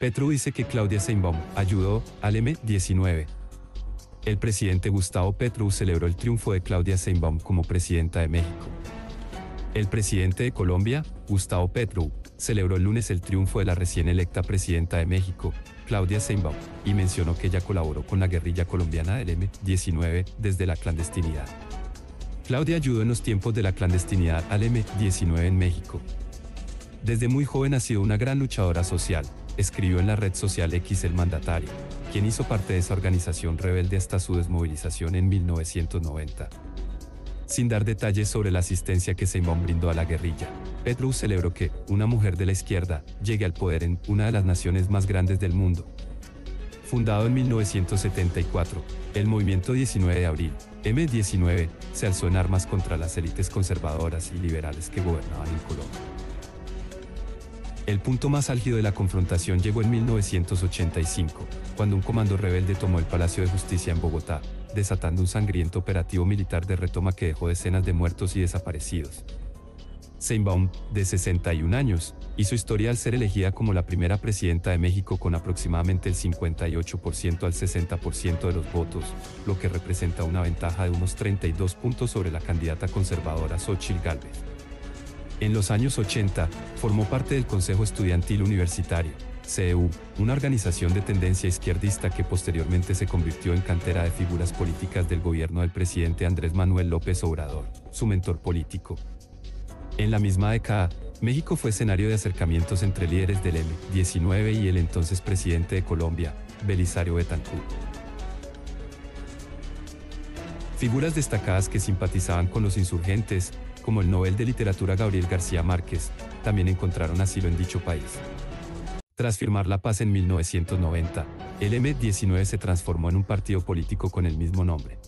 Petro dice que Claudia Sheinbaum ayudó al M-19. El presidente Gustavo Petro celebró el triunfo de Claudia Sheinbaum como presidenta de México. El presidente de Colombia, Gustavo Petro, celebró el lunes el triunfo de la recién electa presidenta de México, Claudia Sheinbaum, y mencionó que ella colaboró con la guerrilla colombiana del M-19 desde la clandestinidad. Claudia ayudó en los tiempos de la clandestinidad al M-19 en México. Desde muy joven ha sido una gran luchadora social, escribió en la red social X el mandatario, quien hizo parte de esa organización rebelde hasta su desmovilización en 1990. Sin dar detalles sobre la asistencia que Sheinbaum brindó a la guerrilla, Petro celebró que una mujer de la izquierda llegue al poder en una de las naciones más grandes del mundo. Fundado en 1974, el movimiento 19 de abril, M-19, se alzó en armas contra las élites conservadoras y liberales que gobernaban en Colombia. El punto más álgido de la confrontación llegó en 1985, cuando un comando rebelde tomó el Palacio de Justicia en Bogotá, desatando un sangriento operativo militar de retoma que dejó decenas de muertos y desaparecidos. Sheinbaum, de 61 años, hizo historia al ser elegida como la primera presidenta de México con aproximadamente el 58% al 60% de los votos, lo que representa una ventaja de unos 32 puntos sobre la candidata conservadora Xochitl Gálvez. En los años 80, formó parte del Consejo Estudiantil Universitario, CEU, una organización de tendencia izquierdista que posteriormente se convirtió en cantera de figuras políticas del gobierno del presidente Andrés Manuel López Obrador, su mentor político. En la misma década, México fue escenario de acercamientos entre líderes del M-19 y el entonces presidente de Colombia, Belisario Betancur. Figuras destacadas que simpatizaban con los insurgentes, como el Nobel de Literatura Gabriel García Márquez, también encontraron asilo en dicho país. Tras firmar la paz en 1990, el M-19 se transformó en un partido político con el mismo nombre.